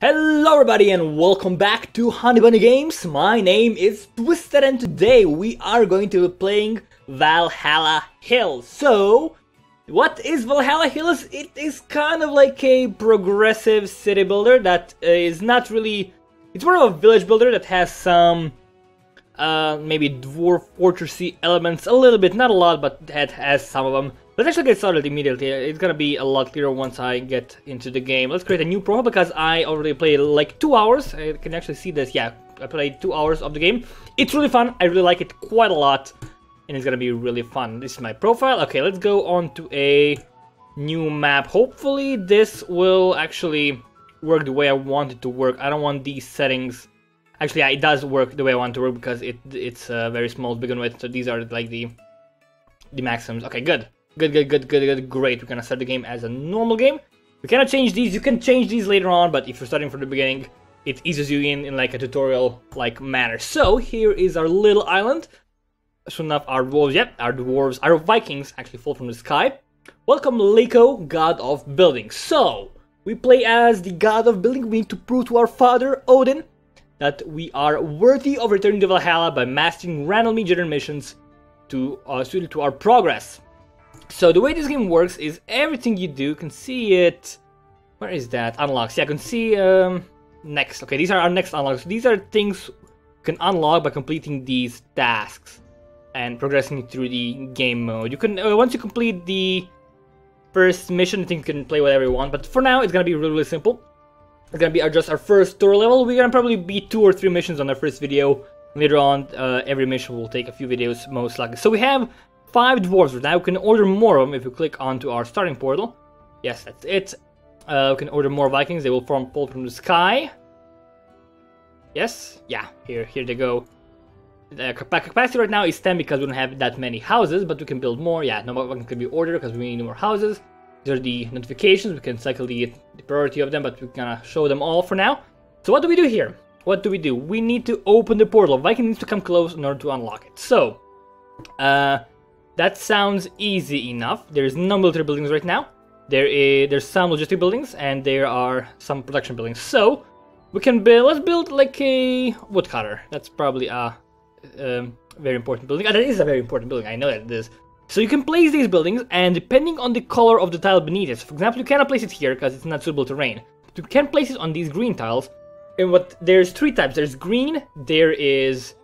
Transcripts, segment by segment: Hello everybody and welcome back to Honey Bunny Games. My name is Twisted and today we are going to be playing Valhalla Hills. So, what is Valhalla Hills? It is kind of like a progressive city builder that is not really... It's more of a village builder that has some maybe dwarf fortressy elements, a little bit, not a lot, but that has some of them. Let's actually get started immediately. It's gonna be a lot clearer once I get into the game. Let's create a new profile because I already played like 2 hours. I can actually see this. Yeah, I played 2 hours of the game. It's really fun. I really like it quite a lot. And it's gonna be really fun. This is my profile. Okay, let's go on to a new map. Hopefully this will actually work the way I want it to work. I don't want these settings. Actually, yeah, it does work the way I want it to work because it's very small to begin with. So these are like the maximums. Okay, good. Good, great. We're gonna start the game as a normal game. We cannot change these. You can change these later on, but if you're starting from the beginning, it eases you in like a tutorial-like manner. So, here is our little island. Soon enough, our dwarves, yep, our Vikings actually fall from the sky. Welcome, Liko, god of building. So, we play as the god of building. We need to prove to our father, Odin, that we are worthy of returning to Valhalla by mastering randomly generated missions suited to our progress. So the way this game works is everything you do, you can see it, where is that, unlocks, yeah, I can see, next, okay, these are our next unlocks, so these are things you can unlock by completing these tasks and progressing through the game mode. You can, once you complete the first mission, I think you can play whatever you want, but for now, it's gonna be really, really simple. It's gonna be just our first tutorial level. We're gonna probably be 2 or 3 missions on our first video. Later on, every mission will take a few videos, most likely. So we have 5 dwarves right now. We can order more of them if you click onto our starting portal. Yes, that's it. We can order more Vikings. They will fall from the sky. Yes, yeah, here they go. The capacity right now is 10 because we don't have that many houses, but we can build more. Yeah, no more Vikings can be ordered because we need more houses. These are the notifications. We can cycle the priority of them, but we're gonna show them all for now. So what do we do here? What do? We need to open the portal. Viking needs to come close in order to unlock it. So, that sounds easy enough. There's no military buildings right now. There's some logistic buildings and there are some production buildings. So we can build. Let's build like a woodcutter. That's probably a very important building. That is a very important building. I know that it is. So you can place these buildings, and depending on the color of the tile beneath it. For example, you cannot place it here because it's not suitable terrain. But you can place it on these green tiles. And there's 3 types. There's green. There is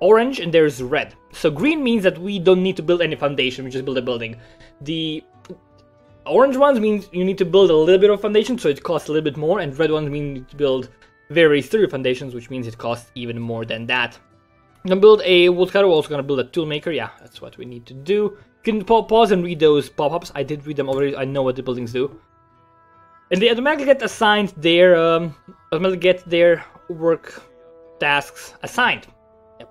orange, and there's red. So green means that we don't need to build any foundation, we just build a building. The orange ones means you need to build a little bit of foundation, so it costs a little bit more, and red ones mean you need to build very sturdy foundations, which means it costs even more than that. I'm gonna build a woodcutter, we're also gonna build a toolmaker, yeah, that's what we need to do. You can pause and read those pop-ups, I did read them already, I know what the buildings do. And they automatically get assigned their, work tasks assigned.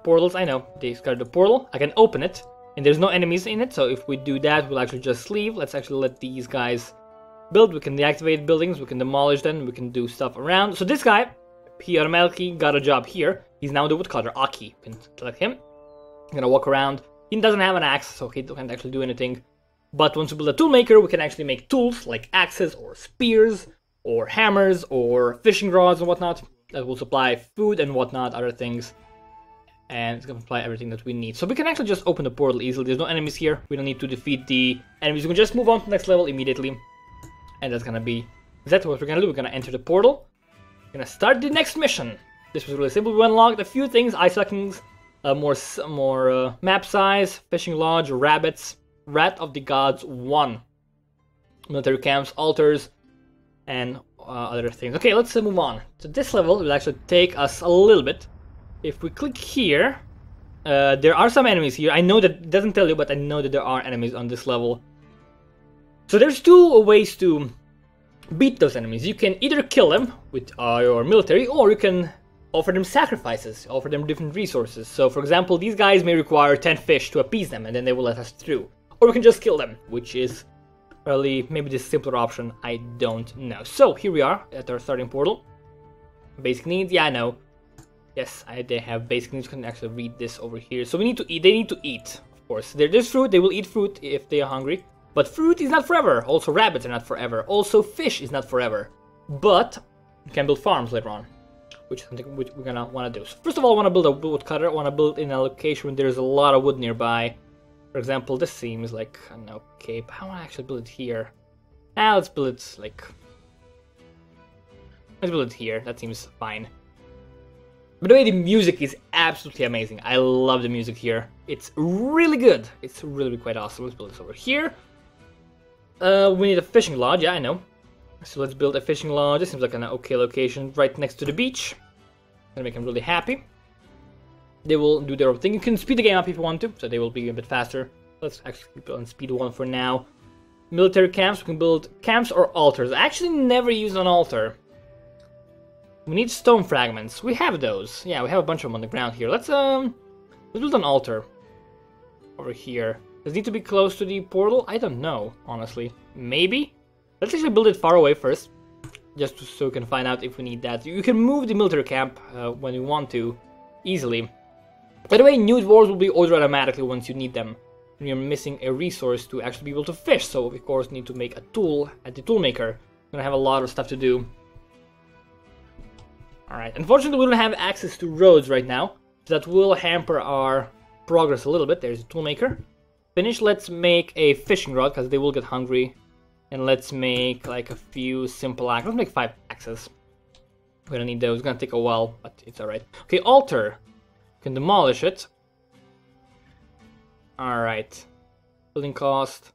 Portals, I know, they discard the portal, I can open it, and there's no enemies in it, so if we do that, we'll actually just leave. Let's actually let these guys build. We can deactivate buildings, we can demolish them, we can do stuff around. So this guy, Pierre Melki, got a job here. He's now the woodcutter, Aki. You can select him. I'm gonna walk around. He doesn't have an axe, so he can't actually do anything. But once we build a toolmaker, we can actually make tools like axes or spears or hammers or fishing rods and whatnot that will supply food and whatnot, other things. And it's gonna supply everything that we need. So we can actually just open the portal easily. There's no enemies here. We don't need to defeat the enemies. We can just move on to the next level immediately. And that's gonna be exactly what we're gonna do. We're gonna enter the portal. We're gonna start the next mission. This was really simple. We unlocked a few things. Ice selections, more map size, fishing lodge, rabbits, Wrath of the Gods 1. Military camps, altars, and other things. Okay, let's move on. So this level will actually take us a little bit. If we click here, there are some enemies here. I know that it doesn't tell you, but I know that there are enemies on this level. So there's 2 ways to beat those enemies. You can either kill them with your military, or you can offer them sacrifices, offer them different resources. So for example, these guys may require 10 fish to appease them, and then they will let us through. Or we can just kill them, which is probably maybe the simpler option. I don't know. So here we are at our starting portal. Basic needs, yeah, I know. Yes, they have basic needs. You can actually read this over here. So we need to eat. They need to eat, of course. There's fruit. They will eat fruit if they are hungry. But fruit is not forever. Also, rabbits are not forever. Also, fish is not forever. But We can build farms later on, which is something which we're gonna want to do. So first of all, I want to build a woodcutter. I want to build in a location where there's a lot of wood nearby. For example, this seems like an okay, but I want to actually build it here. Ah, let's build it like... let's build it here. That seems fine. By the way, the music is absolutely amazing. I love the music here. It's really good. It's really quite awesome. Let's build this over here. We need a fishing lodge. Yeah, I know. So let's build a fishing lodge. This seems like an okay location right next to the beach. That'll make them really happy. They will do their own thing. You can speed the game up if you want to, so they will be a bit faster. Let's actually keep on speed 1 for now. Military camps. We can build camps or altars. I actually never used an altar. We need stone fragments. We have those. Yeah, we have a bunch of them on the ground here. Let's build an altar over here. Does it need to be close to the portal? I don't know, honestly. Maybe? Let's actually build it far away first, just so we can find out if we need that. You can move the military camp when you want to, easily. By the way, nude wars will be ordered automatically once you need them. And you're missing a resource to actually be able to fish, so of course need to make a tool at the toolmaker. We're gonna have a lot of stuff to do. Alright, unfortunately we don't have access to roads right now, so that will hamper our progress a little bit. There's a toolmaker. Finish, let's make a fishing rod, because they will get hungry. And let's make like a few simple axes. Let's make 5 axes. We don't need those. It's gonna take a while, but it's alright. Okay, altar. You can demolish it. Alright. Building cost.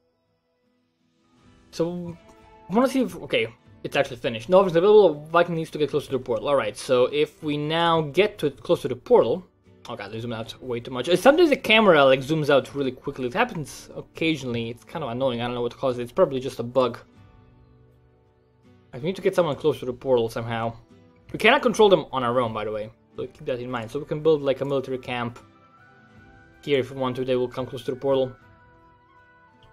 So, I wanna see if... okay, it's actually finished. No options available. Viking needs to get close to the portal. Alright, so if we now get to it close to the portal... oh god, they zoomed out way too much. Sometimes the camera like zooms out really quickly. It happens occasionally. It's kind of annoying. I don't know what caused it. It's probably just a bug. I need to get someone close to the portal somehow. We cannot control them on our own, by the way. So keep that in mind. So we can build like a military camp here if we want to. They will come close to the portal.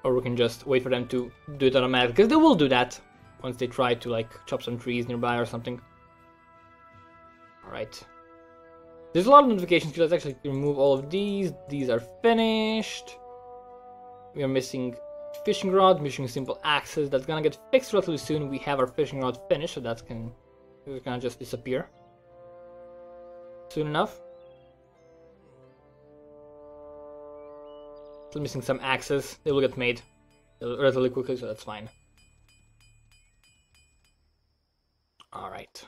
Or we can just wait for them to do it automatically. Because they will do that once they try to like chop some trees nearby or something. Alright. There's a lot of notifications, so let's actually remove all of these. These are finished. We are missing fishing rod, missing simple axes. That's gonna get fixed relatively soon. We have our fishing rod finished, so that's gonna just disappear soon enough. Still missing some axes. They will get made relatively quickly, so that's fine. Alright.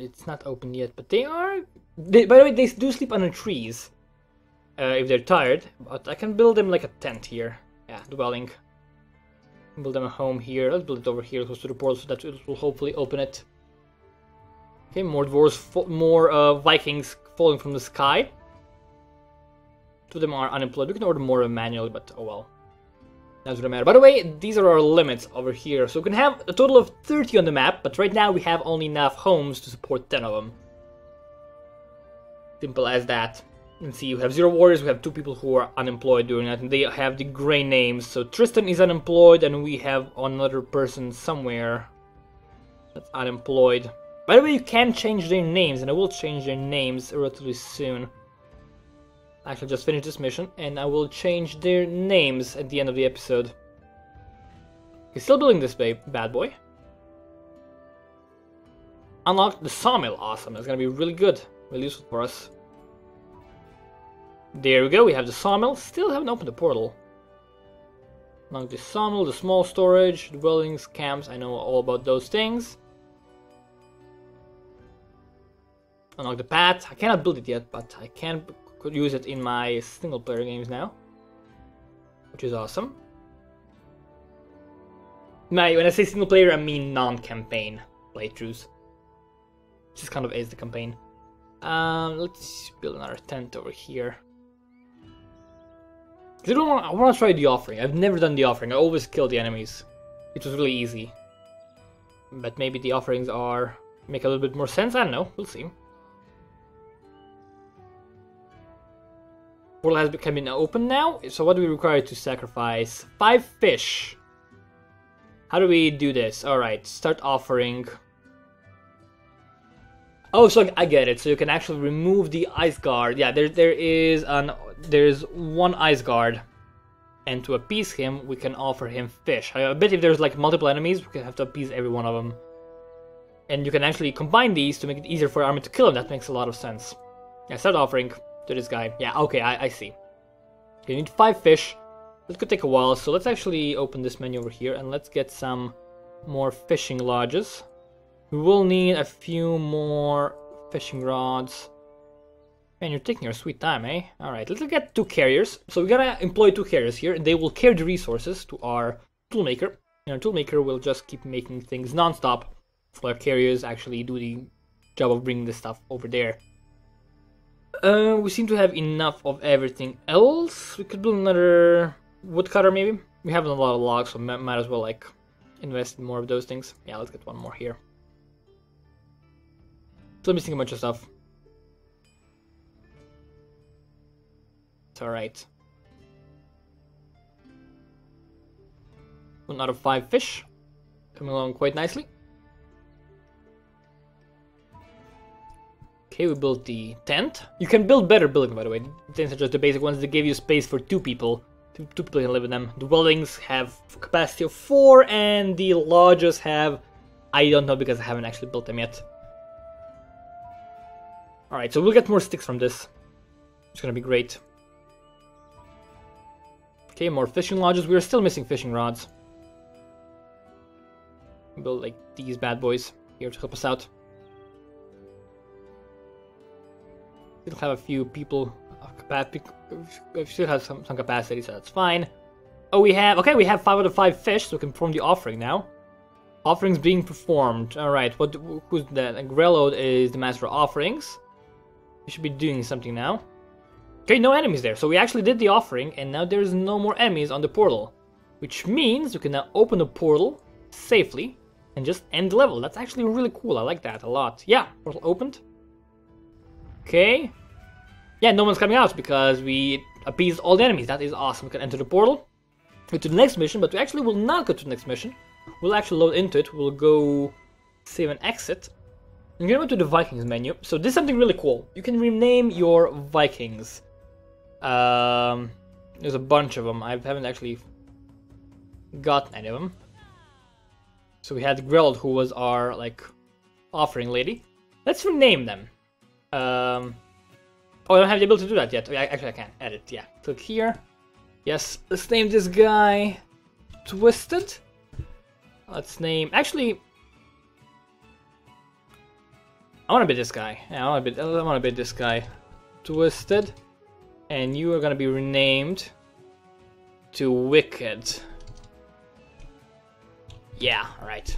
It's not open yet, but they are... by the way, they do sleep under trees if they're tired, but I can build them like a tent here. Yeah, dwelling. Build them a home here. Let's build it over here close to the portal so that it will hopefully open it. Okay, more dwarves, more Vikings falling from the sky. 2 of them are unemployed. We can order more manually, but oh well. Doesn't really matter. By the way, these are our limits over here. So we can have a total of 30 on the map, but right now we have only enough homes to support 10 of them. Simple as that. You can see you have 0 warriors, we have 2 people who are unemployed during that, and they have the grey names. So Tristan is unemployed, and we have another person somewhere that's unemployed. By the way, you can change their names, and I will change their names relatively soon. Actually, just finish this mission, and I will change their names at the end of the episode. Okay, still building this bad boy. Unlock the sawmill. Awesome, that's gonna be really good, really useful for us. There we go, we have the sawmill. Still haven't opened the portal. Unlock the sawmill, the small storage, dwellings, camps. I know all about those things. Unlock the path. I cannot build it yet, but I can... could use it in my single-player games now, which is awesome. When I say single-player, I mean non-campaign playthroughs. Just kind of is the campaign. Let's build another tent over here. I want to try the offering. I've never done the offering. I always kill the enemies. It was really easy. But maybe the offerings make a little bit more sense. I don't know. We'll see. Portal has become open now, so what do we require to sacrifice? 5 fish. How do we do this? Alright, start offering. Oh, so I get it. So you can actually remove the ice guard. Yeah, there is one ice guard. And to appease him, we can offer him fish. I bet if there's like multiple enemies, we can have to appease every one of them. And you can actually combine these to make it easier for your army to kill him. That makes a lot of sense. Yeah, start offering to this guy. Yeah, okay, I see. You need 5 fish. That could take a while, so let's actually open this menu over here and let's get some more fishing lodges. We will need a few more fishing rods. Man, you're taking your sweet time, eh? Alright, let's get 2 carriers. So we gotta employ 2 carriers here, and they will carry the resources to our toolmaker. And our toolmaker will just keep making things non-stop, so our carriers actually do the job of bringing this stuff over there. We seem to have enough of everything else. We could build another woodcutter, maybe? We have a lot of logs, so might as well, like, invest in more of those things. Yeah, let's get one more here. So let me think a bunch of stuff. Alright. 1 out of 5 fish. Coming along quite nicely. Okay, we built the tent. You can build better buildings, by the way. The tents are just the basic ones that give you space for 2 people. 2 people can live in them. The dwellings have capacity of 4, and the lodges have... I don't know because I haven't actually built them yet. Alright, so we'll get more sticks from this. It's gonna be great. Okay, more fishing lodges. We're still missing fishing rods. Build like these bad boys here to help us out. Still have a few people still have some capacity, so that's fine. Oh, we have okay. We have 5 out of 5 fish, so we can perform the offering now. Offerings being performed. All right, who's that? Grello is the master of offerings. We should be doing something now. Okay, no enemies there, so we actually did the offering, and now there's no more enemies on the portal. Which means we can now open the portal safely and just end the level. That's actually really cool, I like that a lot. Yeah, portal opened. Okay. Yeah, no one's coming out because we appeased all the enemies, that is awesome. We can enter the portal, go to the next mission, but we actually will not go to the next mission. We'll actually load into it, we'll go save and exit. I'm gonna go to the Vikings menu, so this is something really cool. You can rename your Vikings. There's a bunch of them. I haven't actually gotten any of them. So we had Grello, who was our like offering lady. Let's rename them. Oh, I don't have the ability to do that yet. Actually, I can edit. Yeah, click here. Yes, let's name this guy Twisted. Let's name actually. I want to be this guy. Yeah, I want to be this guy, Twisted. And you are going to be renamed to Wicked. Yeah, alright.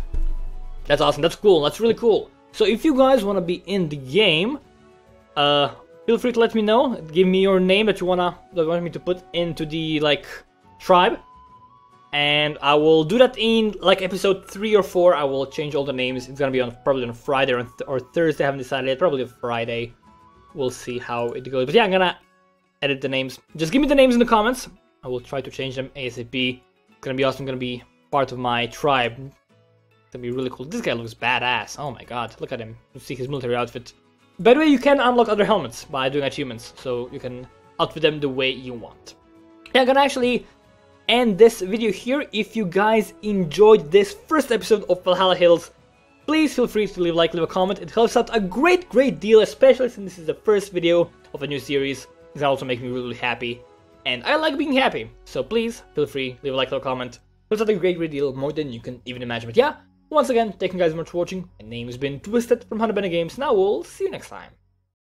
That's awesome. That's cool. That's really cool. So if you guys want to be in the game, feel free to let me know. Give me your name that you want me to put into the, like, tribe. And I will do that in, like, episode 3 or 4. I will change all the names. It's going to be on probably on Friday or Thursday. I haven't decided yet. Probably Friday. We'll see how it goes. But yeah, I'm going to... edit the names. Just give me the names in the comments. I will try to change them ASAP. It's gonna be awesome. Gonna be part of my tribe. It's gonna be really cool. This guy looks badass. Oh my god, look at him. You see his military outfit. By the way, you can unlock other helmets by doing achievements, so you can outfit them the way you want. Yeah, I'm gonna actually end this video here. If you guys enjoyed this first episode of Valhalla Hills, please feel free to leave a like, leave a comment. It helps out a great deal, especially since this is the first video of a new series. That also makes me really happy, and I like being happy, so please feel free, leave a like or a comment. It's a great deal, more than you can even imagine. But yeah, once again, thank you guys so much for watching. My name has been Twisted from Honey Bunny Games, and I will see you next time.